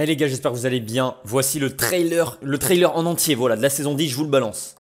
Hey les gars, j'espère que vous allez bien. Voici le trailer en entier, voilà, de la saison 10, je vous le balance.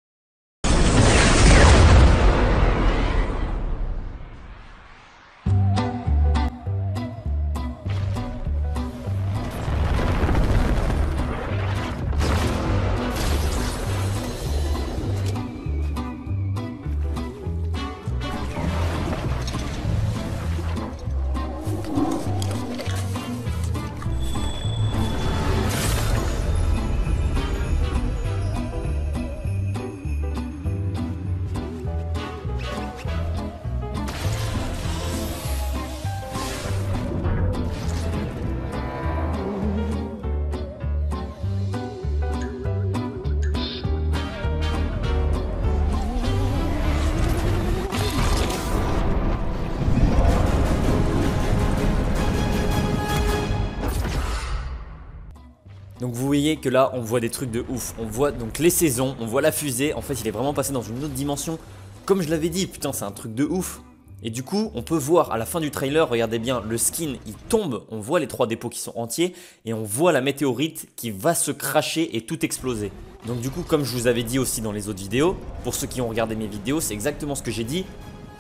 Donc vous voyez que là on voit des trucs de ouf, on voit donc les saisons, on voit la fusée, en fait il est vraiment passé dans une autre dimension, comme je l'avais dit, putain c'est un truc de ouf. Et du coup on peut voir à la fin du trailer, regardez bien, le skin il tombe, on voit les trois dépôts qui sont entiers et on voit la météorite qui va se cracher et tout exploser. Donc du coup, comme je vous avais dit aussi dans les autres vidéos, pour ceux qui ont regardé mes vidéos, c'est exactement ce que j'ai dit.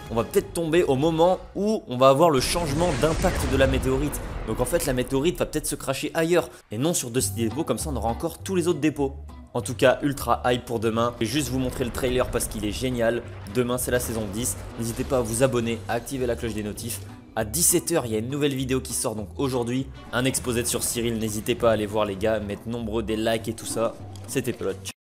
On va peut-être tomber au moment où on va avoir le changement d'impact de la météorite. Donc en fait la météorite va peut-être se cracher ailleurs et non sur 2 dépôts, comme ça on aura encore tous les autres dépôts. En tout cas, ultra hype pour demain. Je vais juste vous montrer le trailer parce qu'il est génial. Demain c'est la saison 10. N'hésitez pas à vous abonner, à activer la cloche des notifs. À 17h il y a une nouvelle vidéo qui sort donc aujourd'hui. Un exposé sur Cyril, n'hésitez pas à aller voir les gars, mettre nombreux des likes et tout ça. C'était Pelote.